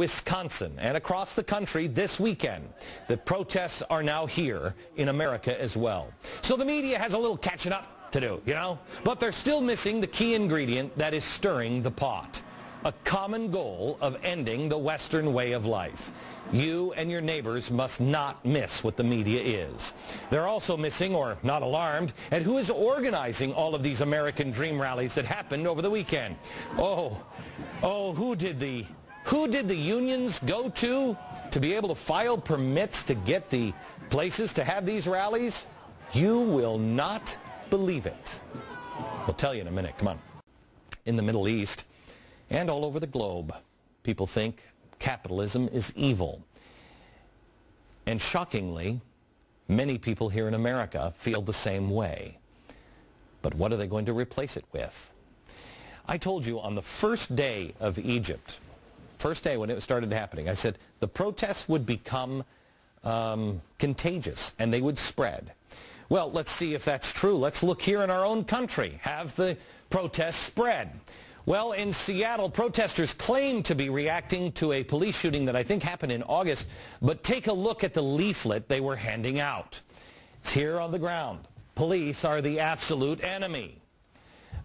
Wisconsin and across the country this weekend. The protests are now here in America as well. So the media has a little catching up to do, you know? But they're still missing the key ingredient that is stirring the pot. A common goal of ending the Western way of life. You and your neighbors must not miss what the media is. They're also missing, or not alarmed, at who is organizing all of these American Dream rallies that happened over the weekend. Who did the unions go to be able to file permits to get the places to have these rallies? You will not believe it. We'll tell you in a minute. Come on. In the Middle East and all over the globe, people think capitalism is evil. And shockingly, many people here in America feel the same way. But what are they going to replace it with? I told you on the first day of Egypt, first day when it started happening, I said the protests would become contagious and they would spread. Well, let's see if that's true. Let's look here in our own country. Have the protests spread? Well, in Seattle, protesters claim to be reacting to a police shooting that I think happened in August, but take a look at the leaflet they were handing out. It's here on the ground. Police are the absolute enemy.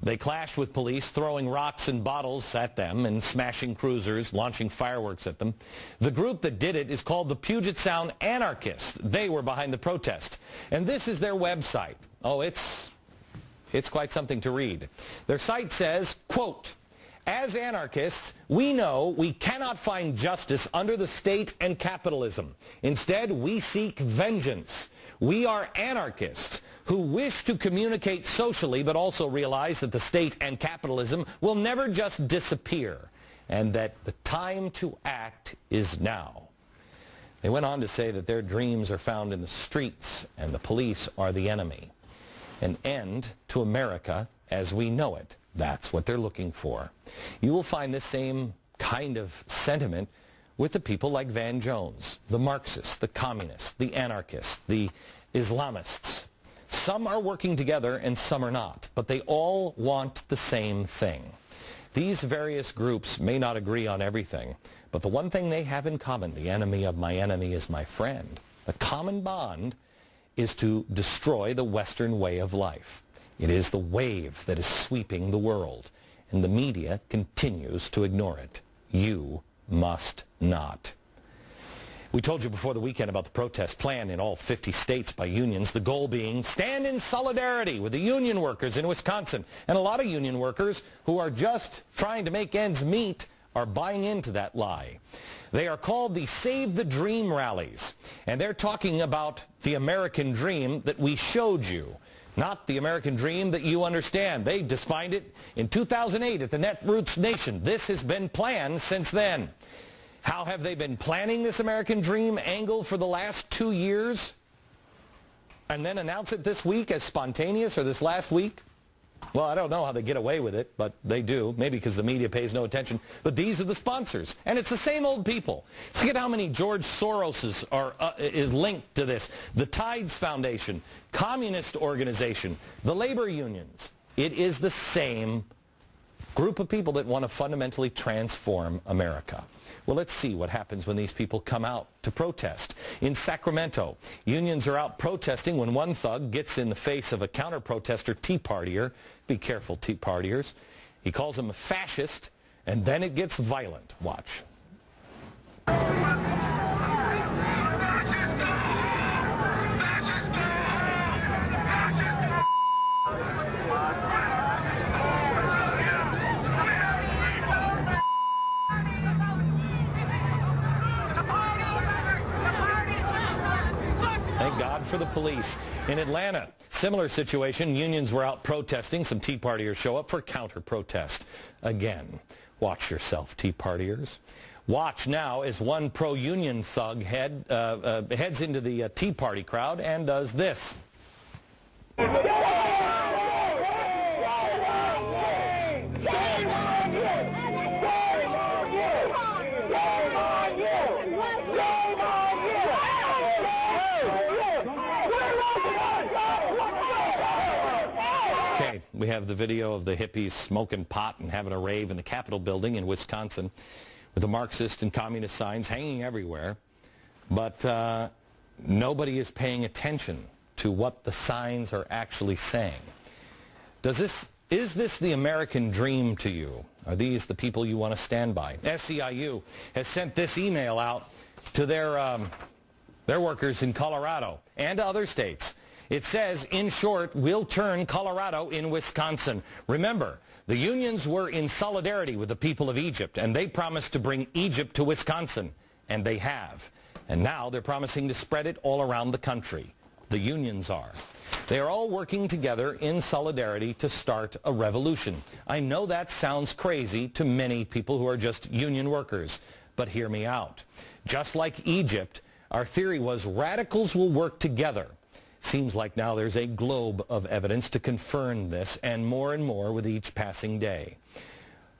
They clashed with police, throwing rocks and bottles at them and smashing cruisers, launching fireworks at them. The group that did it is called the Puget Sound Anarchists. They were behind the protest. And this is their website. Oh, it's quite something to read. Their site says, quote, "As anarchists, we know we cannot find justice under the state and capitalism. Instead, we seek vengeance. We are anarchists who wish to communicate socially but also realize that the state and capitalism will never just disappear and that the time to act is now." They went on to say that their dreams are found in the streets and the police are the enemy. An end to America as we know it. That's what they're looking for. You will find the same kind of sentiment with the people like Van Jones, the Marxists, the communists, the anarchists, the Islamists. Some are working together and some are not, but they all want the same thing. These various groups may not agree on everything, but the one thing they have in common, the enemy of my enemy is my friend, the common bond is to destroy the Western way of life. It is the wave that is sweeping the world, and the media continues to ignore it. You must not. We told you before the weekend about the protest plan in all 50 states by unions, the goal being stand in solidarity with the union workers in Wisconsin. And a lot of union workers who are just trying to make ends meet are buying into that lie. They are called the Save the Dream rallies, and they're talking about the American dream that we showed you, not the American dream that you understand. They defined it in 2008 at the Netroots Nation. This has been planned since then. How have they been planning this American dream angle for the last 2 years and then announce it this week as spontaneous or this last week? Well, I don't know how they get away with it, but they do, maybe because the media pays no attention. But these are the sponsors, and it's the same old people. Look at how many George Soros is linked to this. The Tides Foundation, communist organization, the labor unions. It is the same group of people that want to fundamentally transform America. Well, let's see what happens when these people come out to protest. In Sacramento, unions are out protesting when one thug gets in the face of a counter-protester Tea Partier. Be careful, Tea Partiers. He calls him a fascist, and then it gets violent. Watch. For the police. In Atlanta, similar situation, unions were out protesting. Some Tea Partiers show up for counter-protest. Again, watch yourself, Tea Partiers. Watch now as one pro-union thug heads into the Tea Party crowd and does this. We have the video of the hippies smoking pot and having a rave in the Capitol building in Wisconsin. with the Marxist and communist signs hanging everywhere, but nobody is paying attention to what the signs are actually saying. Is this the American dream to you? Are these the people you want to stand by? SEIU has sent this email out to their workers in Colorado and other states. It says, in short, we'll turn Colorado in Wisconsin. Remember, the unions were in solidarity with the people of Egypt, and they promised to bring Egypt to Wisconsin, and they have. And now they're promising to spread it all around the country. The unions are. They are all working together in solidarity to start a revolution. I know that sounds crazy to many people who are just union workers, but hear me out. Just like Egypt, our theory was radicals will work together. Seems like now there's a globe of evidence to confirm this, and more with each passing day.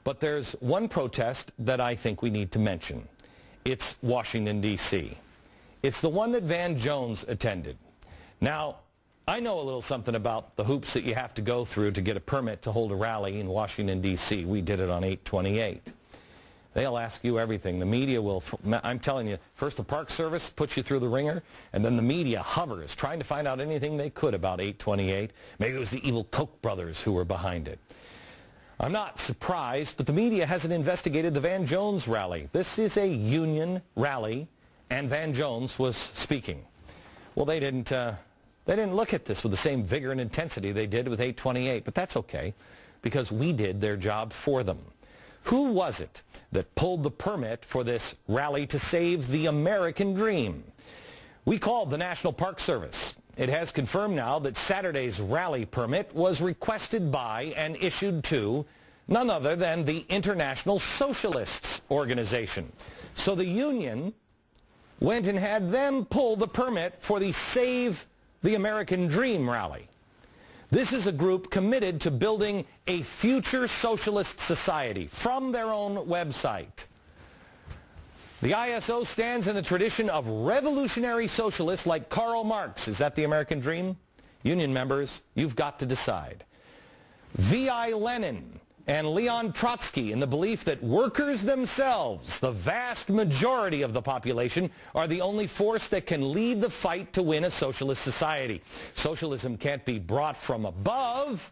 But there's one protest that I think we need to mention. It's Washington, D.C. It's the one that Van Jones attended. Now, I know a little something about the hoops that you have to go through to get a permit to hold a rally in Washington, D.C. We did it on 8/28. They'll ask you everything. The media will, I'm telling you, first the Park Service puts you through the ringer, and then the media hovers, trying to find out anything they could about 8/28. Maybe it was the evil Koch brothers who were behind it. I'm not surprised, but the media hasn't investigated the Van Jones rally. This is a union rally, and Van Jones was speaking. Well, they didn't look at this with the same vigor and intensity they did with 8/28, but that's okay, because we did their job for them. Who was it that pulled the permit for this rally to save the American dream? We called the National Park Service. It has confirmed now that Saturday's rally permit was requested by and issued to none other than the International Socialists Organization. So the union went and had them pull the permit for the Save the American Dream rally. This is a group committed to building a future socialist society from their own website. The ISO stands in the tradition of revolutionary socialists like Karl Marx. Is that the American dream? Union members, you've got to decide. V.I. Lenin and Leon Trotsky in the belief that workers themselves, the vast majority of the population, are the only force that can lead the fight to win a socialist society. Socialism can't be brought from above.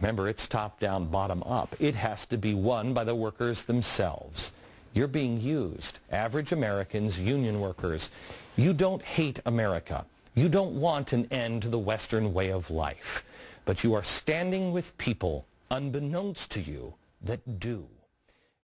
Remember, it's top down, bottom up. It has to be won by the workers themselves. You're being used. Average Americans, union workers. You don't hate America. You don't want an end to the Western way of life. But you are standing with people unbeknownst to you that do.